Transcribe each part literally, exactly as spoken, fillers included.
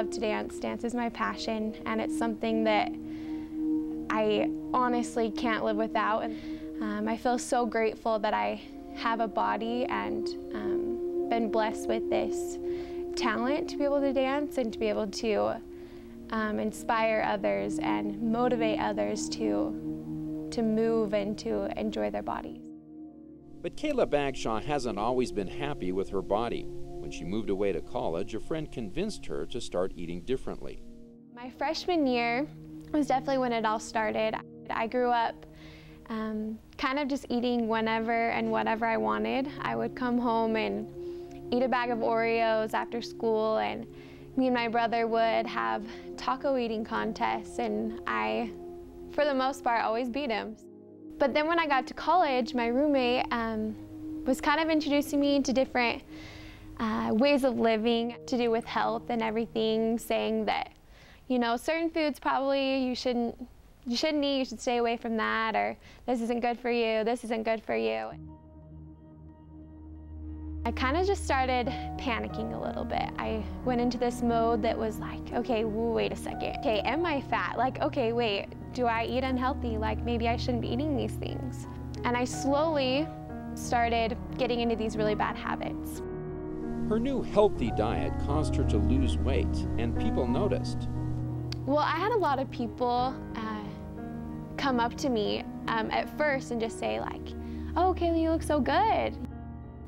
love to dance. Dance is my passion, and it's something that I honestly can't live without. Um, I feel so grateful that I have a body and um, been blessed with this talent to be able to dance and to be able to um, inspire others and motivate others to, to move and to enjoy their bodies. But Kayla Bagshaw hasn't always been happy with her body. When she moved away to college, a friend convinced her to start eating differently. My freshman year was definitely when it all started. I grew up um, kind of just eating whenever and whatever I wanted. I would come home and eat a bag of Oreos after school, and me and my brother would have taco eating contests, and I, for the most part, always beat him. But then when I got to college, my roommate um, was kind of introducing me to different uh, ways of living to do with health and everything, saying that, you know, certain foods probably you shouldn't, you shouldn't eat, you should stay away from that, or this isn't good for you, this isn't good for you. I kind of just started panicking a little bit. I went into this mode that was like, okay, wait a second. Okay, am I fat? Like, okay, wait, do I eat unhealthy? Like, maybe I shouldn't be eating these things. And I slowly started getting into these really bad habits. Her new healthy diet caused her to lose weight, and people noticed. Well, I had a lot of people uh, come up to me um, at first and just say like, oh, Kayla, you look so good.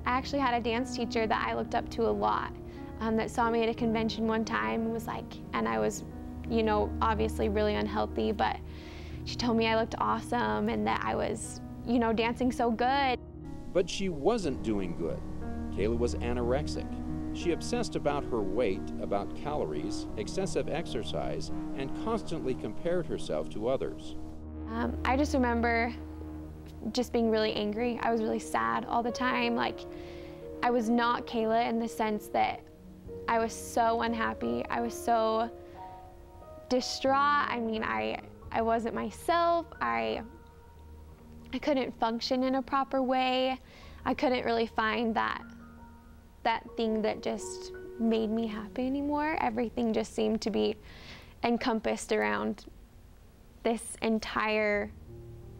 I actually had a dance teacher that I looked up to a lot um, that saw me at a convention one time and was like, and I was, you know, obviously really unhealthy, but she told me I looked awesome and that I was, you know, dancing so good. But she wasn't doing good. Kayla was anorexic. She obsessed about her weight, about calories, excessive exercise, and constantly compared herself to others. Um, I just remember just being really angry. I was really sad all the time. Like, I was not Kayla in the sense that I was so unhappy. I was so distraught. I mean, I, I wasn't myself. I, I couldn't function in a proper way. I couldn't really find that, that thing that just made me happy anymore. Everything just seemed to be encompassed around this entire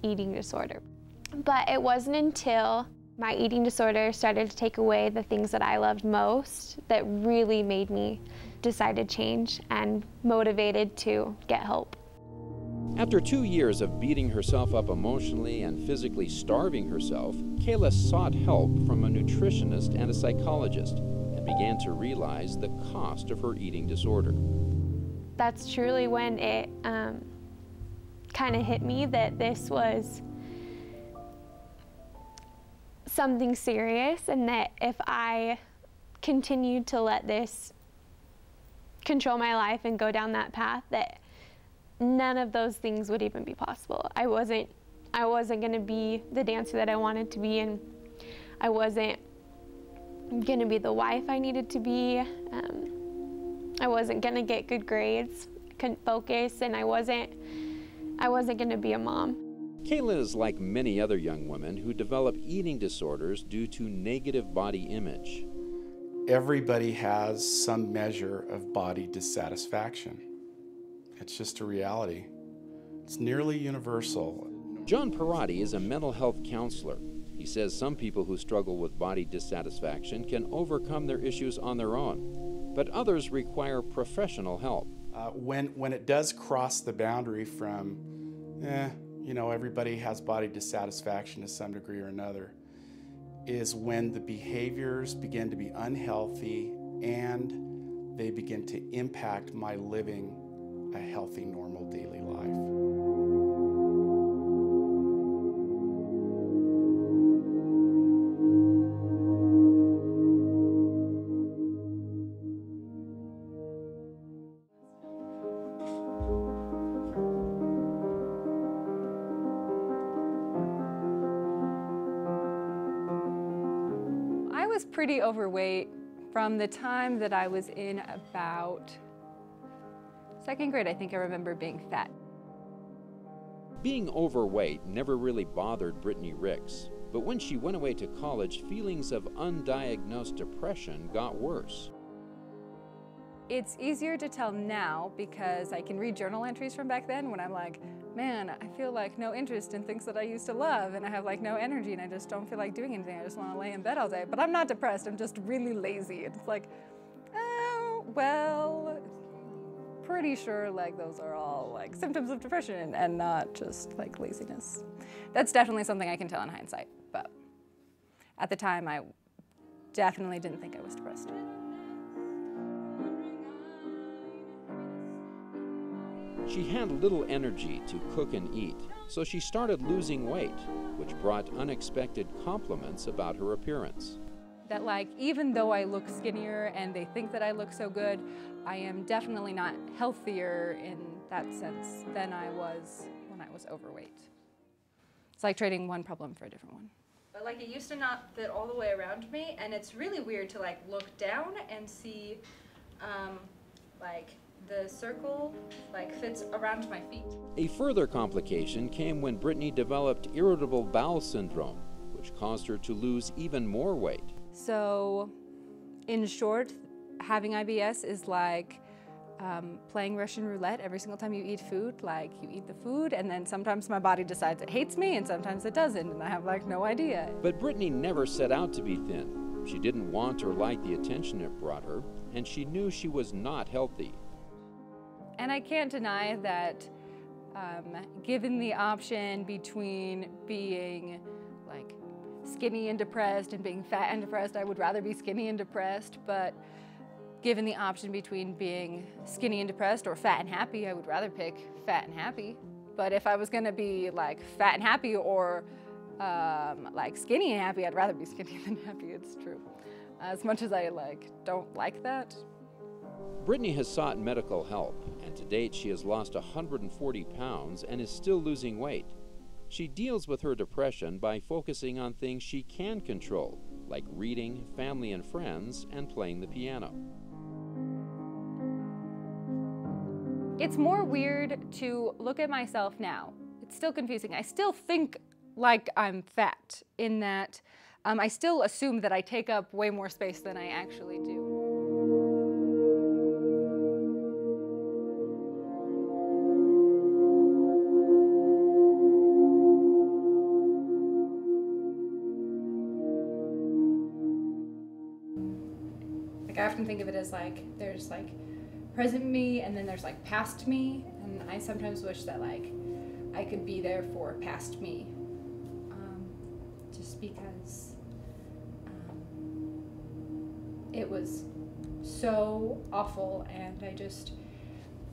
eating disorder. But it wasn't until my eating disorder started to take away the things that I loved most that really made me decide to change and motivated to get help. After two years of beating herself up emotionally and physically starving herself, Kayla sought help from a nutritionist and a psychologist and began to realize the cost of her eating disorder. That's truly when it um, kind of hit me that this was something serious, and that if I continued to let this control my life and go down that path, that none of those things would even be possible. I wasn't, I wasn't going to be the dancer that I wanted to be, and I wasn't going to be the wife I needed to be. Um, I wasn't going to get good grades, couldn't focus, and I wasn't, I wasn't going to be a mom. Kayla is like many other young women who develop eating disorders due to negative body image. Everybody has some measure of body dissatisfaction. It's just a reality. It's nearly universal. John Parati is a mental health counselor. He says some people who struggle with body dissatisfaction can overcome their issues on their own, but others require professional help. Uh, when, when it does cross the boundary from, eh, you know, everybody has body dissatisfaction to some degree or another, is when the behaviors begin to be unhealthy and they begin to impact my living a healthy, normal daily life. I was pretty overweight from the time that I was in about second grade. I think I remember being fat. Being overweight never really bothered Brittany Ricks, but when she went away to college, feelings of undiagnosed depression got worse. It's easier to tell now because I can read journal entries from back then when I'm like, man, I feel like no interest in things that I used to love, and I have like no energy, and I just don't feel like doing anything. I just want to lay in bed all day. But I'm not depressed, I'm just really lazy. It's like, oh, well, pretty sure like those are all like symptoms of depression and not just like laziness. That's definitely something I can tell in hindsight, but at the time I definitely didn't think I was depressed. She had little energy to cook and eat, so she started losing weight, which brought unexpected compliments about her appearance. That like, even though I look skinnier and they think that I look so good, I am definitely not healthier in that sense than I was when I was overweight. It's like trading one problem for a different one. But like, it used to not fit all the way around me, and it's really weird to like look down and see um, like, the circle like fits around my feet. A further complication came when Brittany developed irritable bowel syndrome, which caused her to lose even more weight. So, in short, having I B S is like um, playing Russian roulette every single time you eat food. Like, you eat the food, and then sometimes my body decides it hates me, and sometimes it doesn't, and I have like no idea. But Brittany never set out to be thin. She didn't want or like the attention it brought her, and she knew she was not healthy. And I can't deny that um, given the option between being like skinny and depressed and being fat and depressed, I would rather be skinny and depressed, but given the option between being skinny and depressed or fat and happy, I would rather pick fat and happy. But if I was gonna be like fat and happy or um, like skinny and happy, I'd rather be skinny than happy, it's true. As much as I like don't like that. Brittany has sought medical help, and to date she has lost one hundred forty pounds and is still losing weight. She deals with her depression by focusing on things she can control, like reading, family and friends, and playing the piano. It's more weird to look at myself now. It's still confusing. I still think like I'm fat, in that um, I still assume that I take up way more space than I actually do. I often think of it as like, there's like present me and then there's like past me, and I sometimes wish that like I could be there for past me, um, just because um, it was so awful, and I just,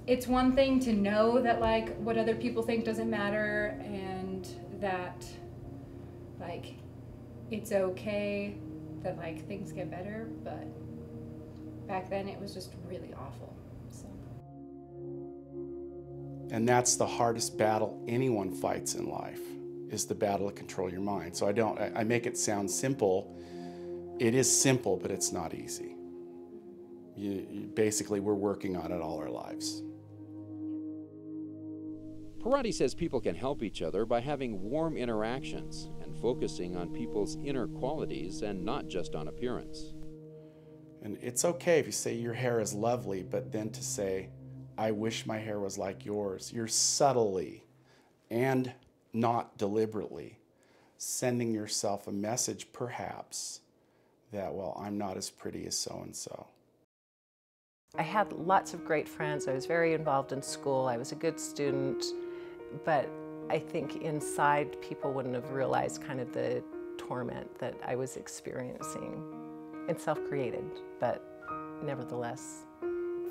it's one thing to know that like what other people think doesn't matter and that like it's okay that like things get better, but back then, it was just really awful. So. And that's the hardest battle anyone fights in life, is the battle to control your mind. So I don't, I make it sound simple. It is simple, but it's not easy. You, you basically, we're working on it all our lives. Parati says people can help each other by having warm interactions and focusing on people's inner qualities and not just on appearance. And it's okay if you say your hair is lovely, but then to say, I wish my hair was like yours. You're subtly and not deliberately sending yourself a message, perhaps, that, well, I'm not as pretty as so-and-so. I had lots of great friends. I was very involved in school. I was a good student. But I think inside, people wouldn't have realized kind of the torment that I was experiencing. It's self-created, but nevertheless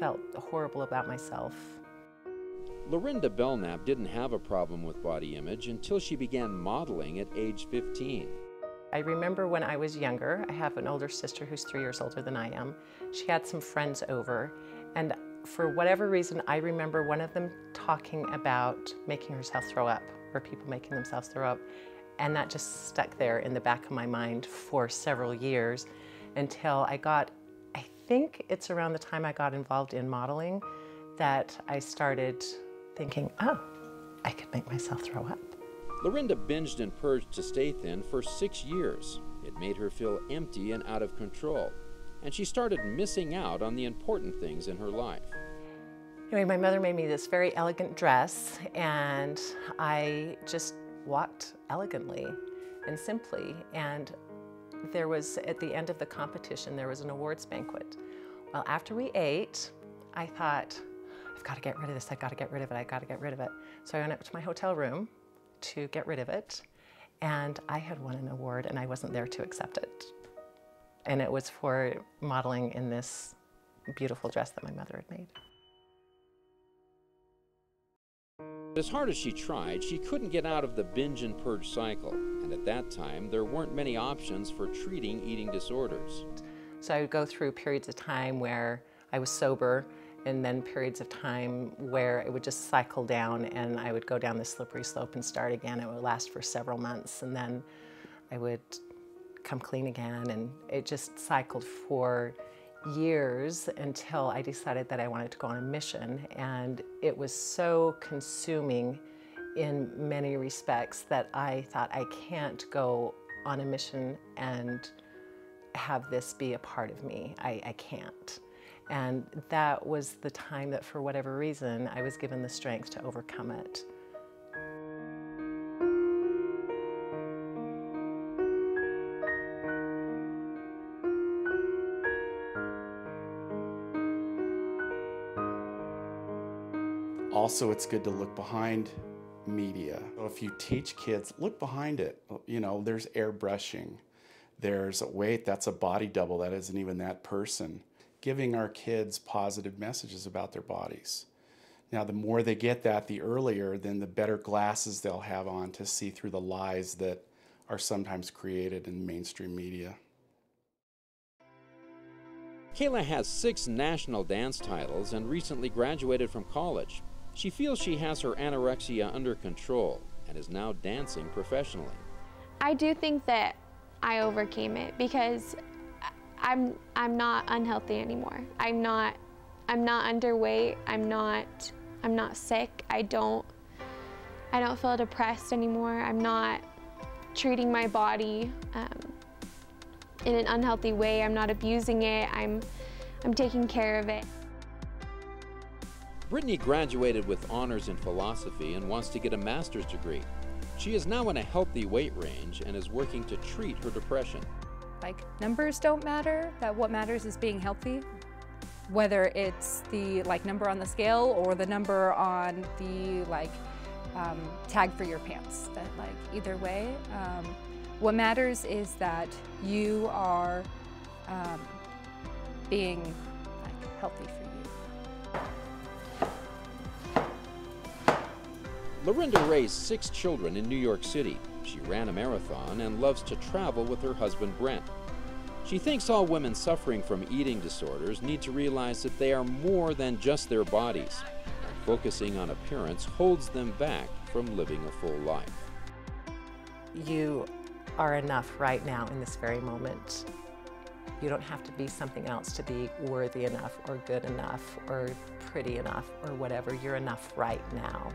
felt horrible about myself. Lorinda Belnap didn't have a problem with body image until she began modeling at age fifteen. I remember when I was younger, I have an older sister who's three years older than I am. She had some friends over, and for whatever reason, I remember one of them talking about making herself throw up, or people making themselves throw up, and that just stuck there in the back of my mind for several years. Until I got, I think it's around the time I got involved in modeling that I started thinking, oh, I could make myself throw up. Lorinda binged and purged to stay thin for six years. It made her feel empty and out of control. and she started missing out on the important things in her life. Anyway, my mother made me this very elegant dress, and I just walked elegantly and simply. And there was, at the end of the competition, there was an awards banquet. Well, after we ate, I thought, I've got to get rid of this, I've got to get rid of it, I've got to get rid of it. So I went up to my hotel room to get rid of it, and I had won an award, and I wasn't there to accept it. And it was for modeling in this beautiful dress that my mother had made. As hard as she tried, she couldn't get out of the binge and purge cycle, and at that time there weren't many options for treating eating disorders. So I would go through periods of time where I was sober, and then periods of time where it would just cycle down, and I would go down this slippery slope and start again. It would last for several months, and then I would come clean again, and it just cycled for years until I decided that I wanted to go on a mission. And it was so consuming in many respects that I thought, I can't go on a mission and have this be a part of me. I, I can't. And that was the time that, for whatever reason, I was given the strength to overcome it. Also, it's good to look behind media. If you teach kids, look behind it. You know, there's airbrushing. There's, wait, that's a body double. That isn't even that person. Giving our kids positive messages about their bodies. Now, the more they get that, the earlier, then the better glasses they'll have on to see through the lies that are sometimes created in mainstream media. Kayla has six national dance titles and recently graduated from college. She feels she has her anorexia under control and is now dancing professionally. I do think that I overcame it because I'm I'm not unhealthy anymore. I'm not I'm not underweight. I'm not I'm not sick. I don't I don't feel depressed anymore. I'm not treating my body um, in an unhealthy way. I'm not abusing it. I'm I'm taking care of it. Brittany graduated with honors in philosophy and wants to get a master's degree. She is now in a healthy weight range and is working to treat her depression. Like, numbers don't matter, that what matters is being healthy. Whether it's the like number on the scale or the number on the like um, tag for your pants, that like either way, um, what matters is that you are um, being like healthy for you. Lorinda raised six children in New York City. She ran a marathon and loves to travel with her husband, Brent. She thinks all women suffering from eating disorders need to realize that they are more than just their bodies, and focusing on appearance holds them back from living a full life. You are enough right now in this very moment. You don't have to be something else to be worthy enough or good enough or pretty enough or whatever. You're enough right now.